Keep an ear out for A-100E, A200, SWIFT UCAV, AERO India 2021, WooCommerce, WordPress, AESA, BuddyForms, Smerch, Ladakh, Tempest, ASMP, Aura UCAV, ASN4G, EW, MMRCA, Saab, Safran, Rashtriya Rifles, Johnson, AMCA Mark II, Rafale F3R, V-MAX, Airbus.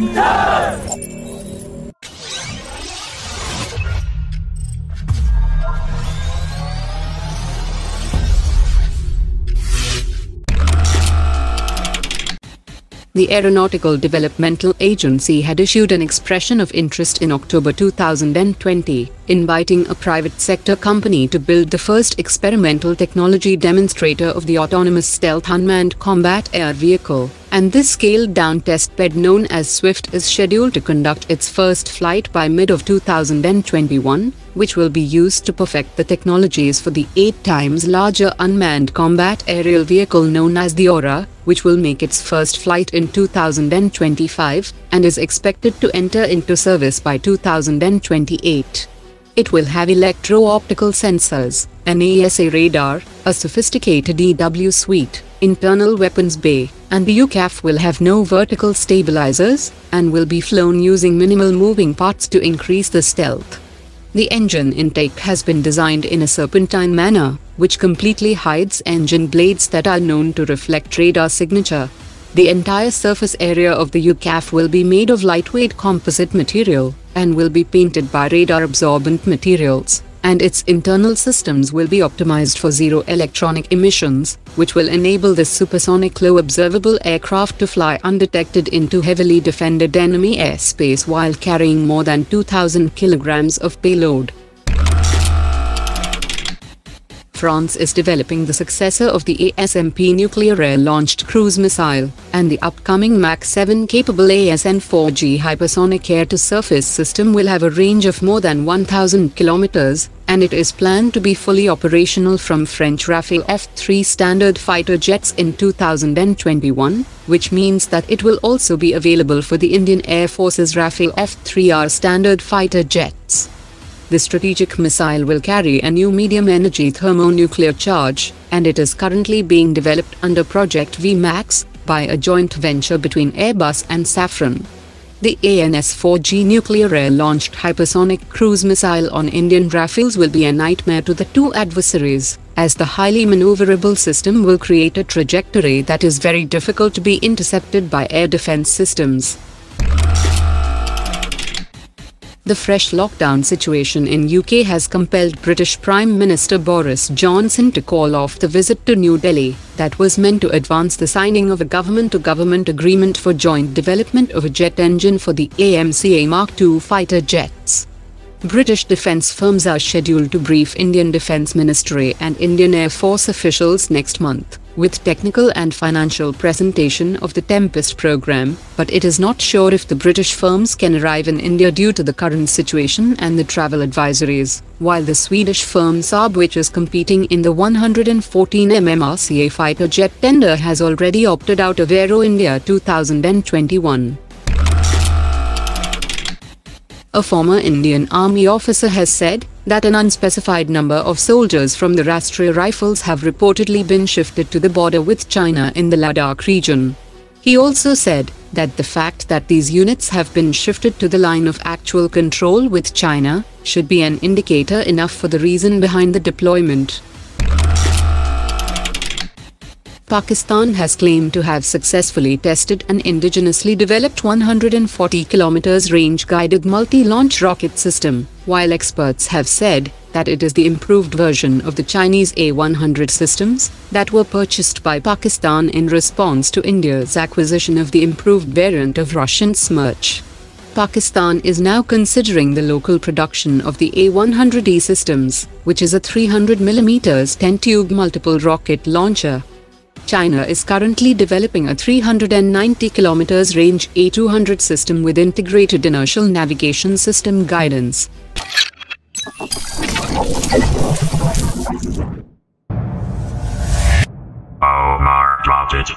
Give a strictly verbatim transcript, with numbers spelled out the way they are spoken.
Yes! The Aeronautical Developmental Agency had issued an expression of interest in October two thousand twenty, inviting a private sector company to build the first experimental technology demonstrator of the autonomous stealth unmanned combat air vehicle, and this scaled-down testbed known as SWIFT is scheduled to conduct its first flight by mid of two thousand twenty-one, which will be used to perfect the technologies for the eight times larger unmanned combat aerial vehicle known as the Aura, which will make its first flight in two thousand twenty-five, and is expected to enter into service by two thousand twenty-eight. It will have electro-optical sensors, an A E S A radar, a sophisticated E W suite, internal weapons bay, and the U C A V will have no vertical stabilizers, and will be flown using minimal moving parts to increase the stealth. The engine intake has been designed in a serpentine manner, which completely hides engine blades that are known to reflect radar signature. The entire surface area of the U C A V will be made of lightweight composite material, and will be painted by radar-absorbent materials, and its internal systems will be optimized for zero electronic emissions, which will enable this supersonic low-observable aircraft to fly undetected into heavily defended enemy airspace while carrying more than two thousand kilograms of payload. France is developing the successor of the A S M P nuclear air-launched cruise missile, and the upcoming Mach seven-capable A S N four G hypersonic air-to-surface system will have a range of more than one thousand kilometers, and it is planned to be fully operational from French Rafale F three standard fighter jets in two thousand twenty-one, which means that it will also be available for the Indian Air Force's Rafale F three R standard fighter jets. The strategic missile will carry a new medium-energy thermonuclear charge, and it is currently being developed under Project V MAX, by a joint venture between Airbus and Safran. The A S N four G nuclear air-launched hypersonic cruise missile on Indian Rafales will be a nightmare to the two adversaries, as the highly maneuverable system will create a trajectory that is very difficult to be intercepted by air defense systems. The fresh lockdown situation in U K has compelled British Prime Minister Boris Johnson to call off the visit to New Delhi, that was meant to advance the signing of a government-to-government agreement for joint development of a jet engine for the A M C A Mark two fighter jets. British defence firms are scheduled to brief Indian Defence Ministry and Indian Air Force officials next month, with technical and financial presentation of the Tempest programme, but it is not sure if the British firms can arrive in India due to the current situation and the travel advisories, while the Swedish firm Saab, which is competing in the one hundred fourteen M M R C A fighter jet tender, has already opted out of Aero India two thousand twenty-one. A former Indian Army officer has said that an unspecified number of soldiers from the Rashtriya Rifles have reportedly been shifted to the border with China in the Ladakh region. He also said that the fact that these units have been shifted to the line of actual control with China should be an indicator enough for the reason behind the deployment. Pakistan has claimed to have successfully tested an indigenously developed one hundred forty kilometers range-guided multi-launch rocket system, while experts have said that it is the improved version of the Chinese A one hundred systems that were purchased by Pakistan in response to India's acquisition of the improved variant of Russian Smerch. Pakistan is now considering the local production of the A one hundred E systems, which is a three hundred millimeter ten-tube multiple rocket launcher. China is currently developing a three hundred ninety kilometers range A two hundred system with integrated inertial navigation system guidance. Oh, Mark dropped it.